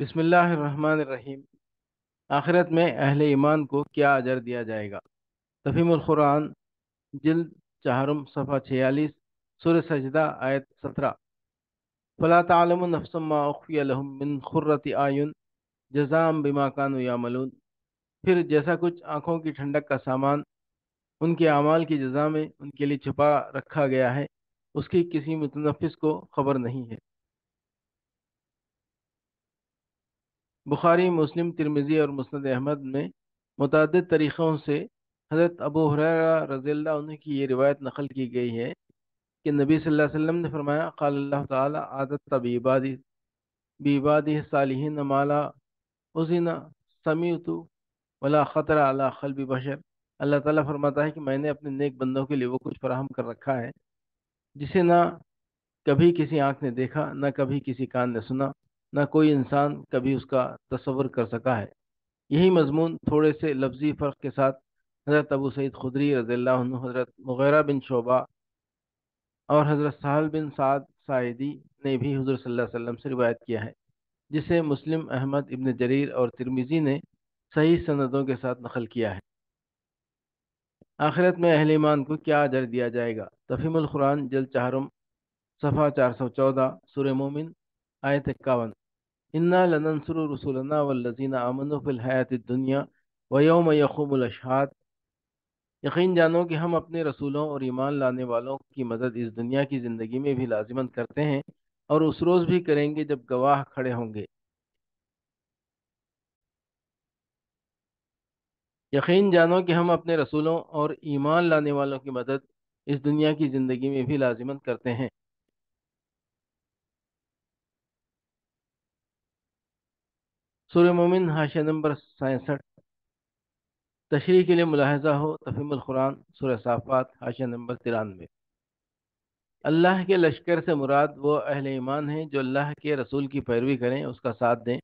بسم اللہ الرحمن الرحیم۔ آخرت میں اہل ایمان کو کیا اجر دیا جائے گا؟ تفہیم القرآن جلد 4 صفحہ 46، سورہ سجدہ آیت 17۔ فَلَا تَعْلَمُ نَفْسٌ مَا أُخْفِيَ لَهُم مِّن قُرَّةِ أَعْیُنٍ جَزَاءً بِمَا كَانُوا يَعْمَلُونَ۔ پھر جیسا کچھ آنکھوں کی ٹھنڈک کا سامان ان کے اعمال کی جزا میں ان کے لیے چھپا رکھا گیا ہے، اس کی کسی متنفس کو خبر نہیں ہے۔ بخاری، مسلم، ترمزی اور مسند احمد میں متعدد طریقوں سے حضرت ابو هريرة رضی اللہ عنہ کی یہ روایت نقل کی گئی ہے کہ نبی صلی اللہ علیہ وسلم نے فرمایا، قال اللہ تعالی عادت بعبادی صالحین مالا اذن سمعت ولا خطر علی قلب بشر۔ اللہ تعالیٰ فرماتا ہے کہ میں نے اپنے نیک بندوں کے لیے وہ کچھ فراہم کر رکھا ہے جسے نہ کبھی کسی آنکھ نے دیکھا، نہ کبھی کسی کان نے سنا، نہ کوئی انسان کبھی اس کا تصور کر سکا ہے۔ یہی مضمون تھوڑے سے لفظی فرق کے ساتھ حضرت ابو سعید خدری رضی اللہ عنہ، حضرت مغیرہ بن شعبہ اور حضرت سہل بن سعد ساعدی نے بھی حضور صلی اللہ علیہ وسلم سے روایت کیا ہے، جسے مسلم، احمد، ابن جریر اور ترمزی نے صحیح سندوں کے ساتھ نقل کیا ہے۔ آخرت میں اہل ایمان کو کیا اجر دیا جائے گا؟ تفہیم القرآن جلد 4 صفحہ 414، سورہ مومن آیت 51۔ اِنَّا لَنَنْصُرُ رُسُولَنَا وَالَّذِينَ آمَنُوا فِي الْحَيَاةِ الدُّنْيَا وَيَوْمَ يَقُومُ الْأَشْهَادُ۔ یقین جانو کہ ہم اپنے رسولوں اور ایمان لانے والوں کی مدد اس دنیا کی زندگی میں بھی لازماً کرتے ہیں اور اس روز بھی کریں گے جب گواہ کھڑے ہوں گے۔ یقین جانو کہ ہم اپنے رسولوں اور ایمان لانے والوں کی مدد اس دنیا کی زندگی میں بھی لازماً کرتے ہیں۔ سورہ مومن، حاشیہ نمبر 67۔ تشریح کے لیے ملاحظہ ہو تفہیم القرآن، سورہ صافات، حاشیہ نمبر 93۔ اللہ کے لشکر سے مراد وہ اہل ایمان ہیں جو اللہ کے رسول کی پیروی کریں، اس کا ساتھ دیں۔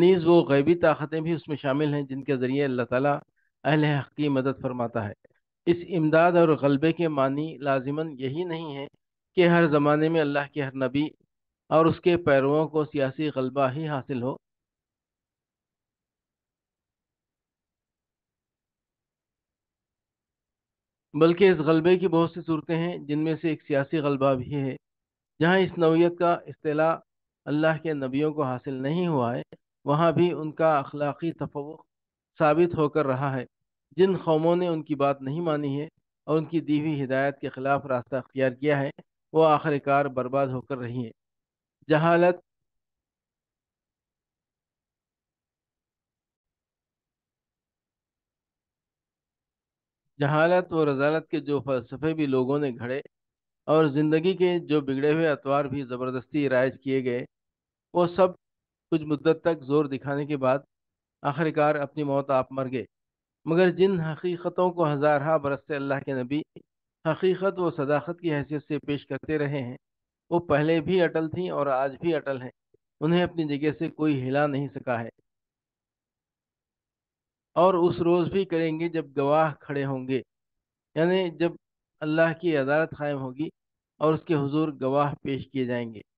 نیز وہ غیبی طاقتیں بھی اس میں شامل ہیں جن کے ذریعے اللہ تعالیٰ اہل حق کی مدد فرماتا ہے۔ اس امداد اور غلبے کے معنی لازماً یہی نہیں ہے کہ ہر زمانے میں اللہ کے ہر نبی اور اس کے پیرووں کو سیاسی غلبہ ہی حاصل ہو۔ بلکہ اس غلبے کی بہت سی صورتیں ہیں جن میں سے ایک سیاسی غلبہ بھی ہے، جہاں اس نوعیت کا اصطلاح اللہ کے نبیوں کو حاصل نہیں ہوا ہے، وہاں بھی ان کا اخلاقی تفوق ثابت ہو کر رہا ہے۔ جن قوموں نے ان کی بات نہیں مانی ہے اور ان کی دی ہوئی ہدایت کے خلاف راستہ اختیار کیا ہے، وہ آخر کار برباد ہو کر رہی ہیں۔ جہالت جہالت و رذالت کے جو فلسفے بھی لوگوں نے گھڑے اور زندگی کے جو بگڑے ہوئے اطوار بھی زبردستی رائج کیے گئے، وہ سب کچھ مدت تک زور دکھانے کے بعد آخر کار اپنی موت آپ مر گئے۔ مگر جن حقیقتوں کو ہزارہا برس سے اللہ کے نبی حقیقت و صداقت کی حیثیت سے پیش کرتے رہے ہیں، وہ پہلے بھی اٹل تھیں اور آج بھی اٹل ہیں، انہیں اپنی جگہ سے کوئی ہلا نہیں سکا ہے، اور اس روز بھی کریں گے جب گواہ کھڑے ہوں گے، یعنی جب اللہ کی عدالت قائم ہوگی اور اس کے حضور گواہ پیش کیے جائیں گے۔